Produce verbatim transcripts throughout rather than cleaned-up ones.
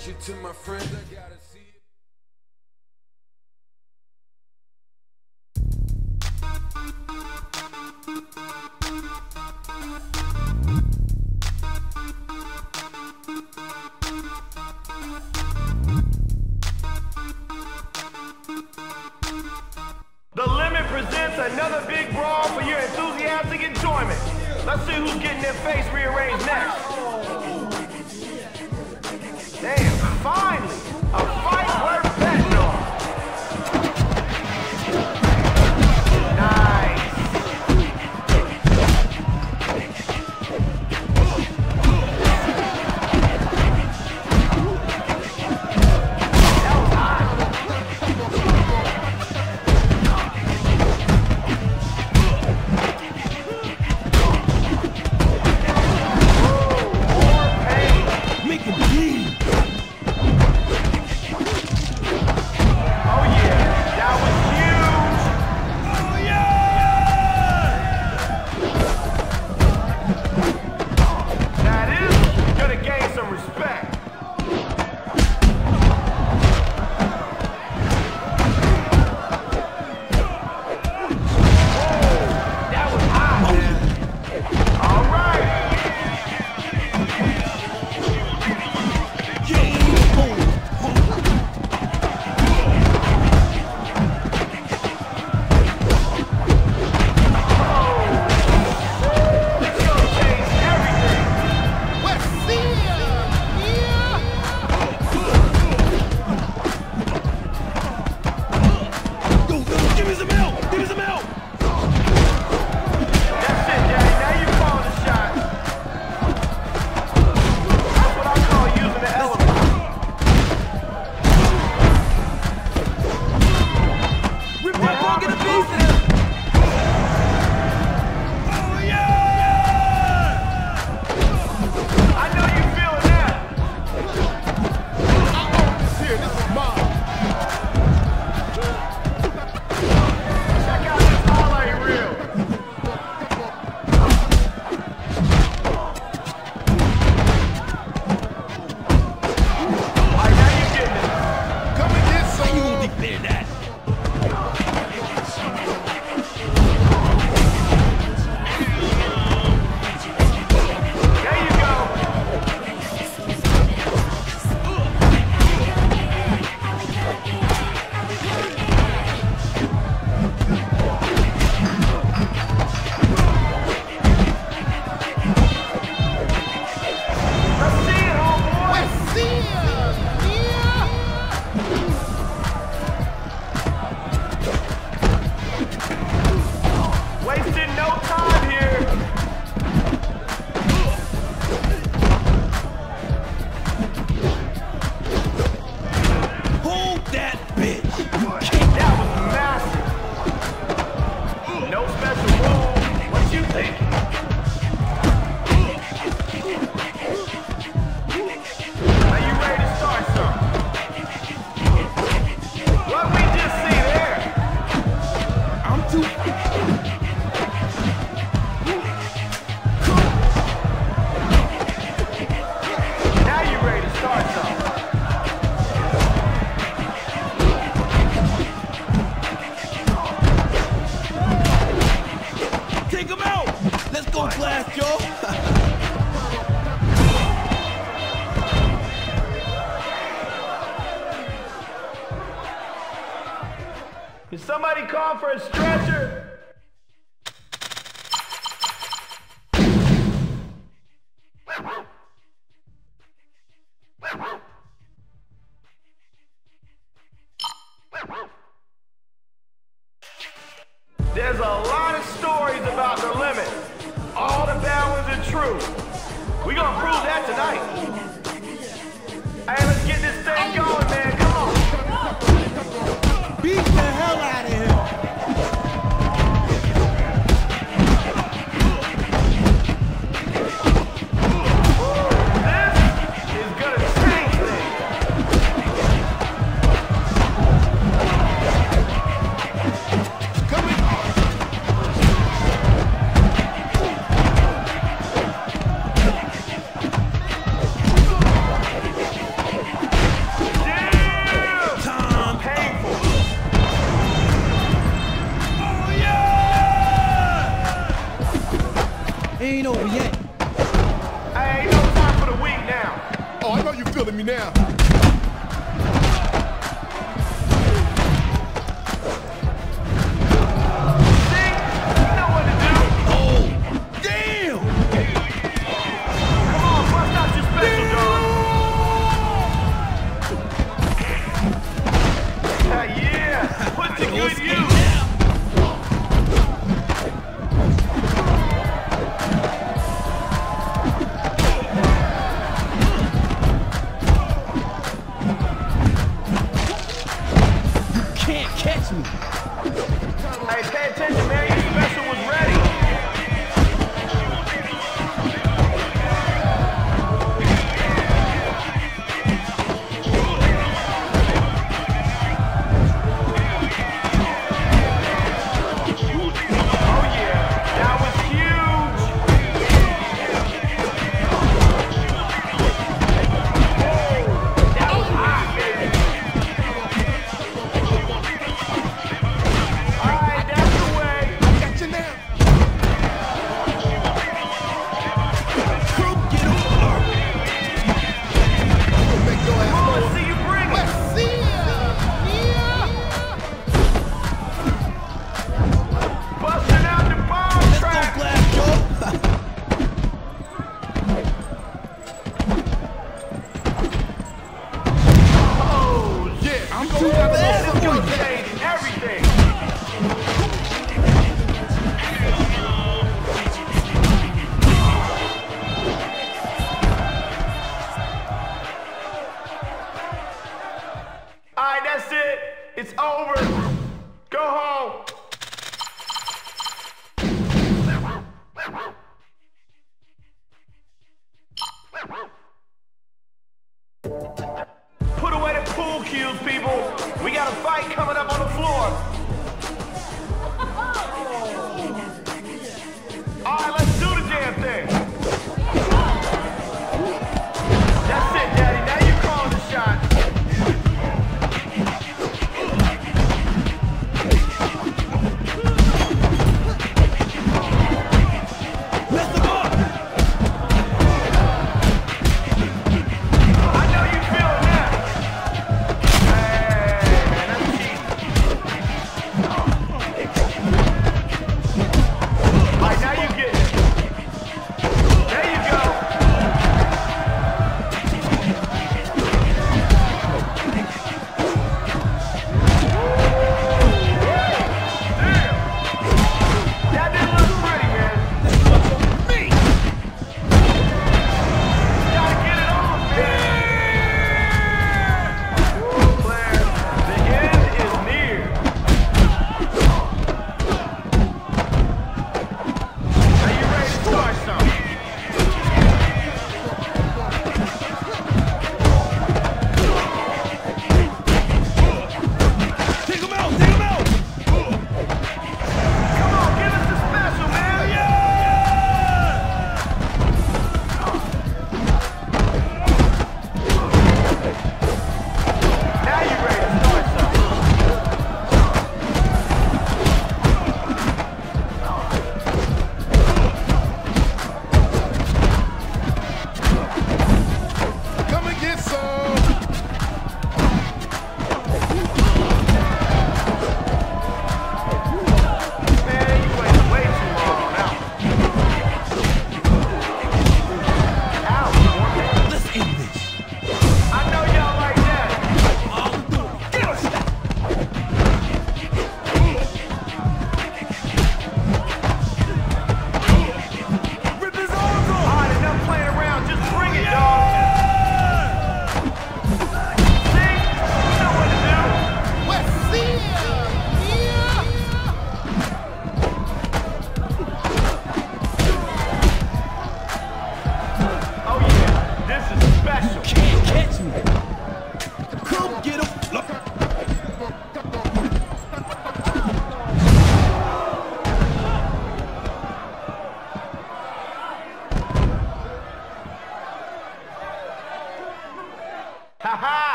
shit to my friends, I gotta see it. The Limit presents another big brawl for your enthusiastic enjoyment. Let's see who's getting their face rearranged next. Damn, finally, a fight worth betting on. Did somebody call for a stretcher? There's a lot of stories about The Limit. All the bad ones are true. We're gonna prove that tonight. Hey, let's get this thing going, man. Come on. Beat the hell out of him. Ain't over yet. I ain't no time for the weak now. Oh, I know you feeling me now.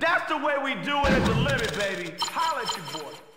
That's the way we do it at the limit, baby. Holla at your boy.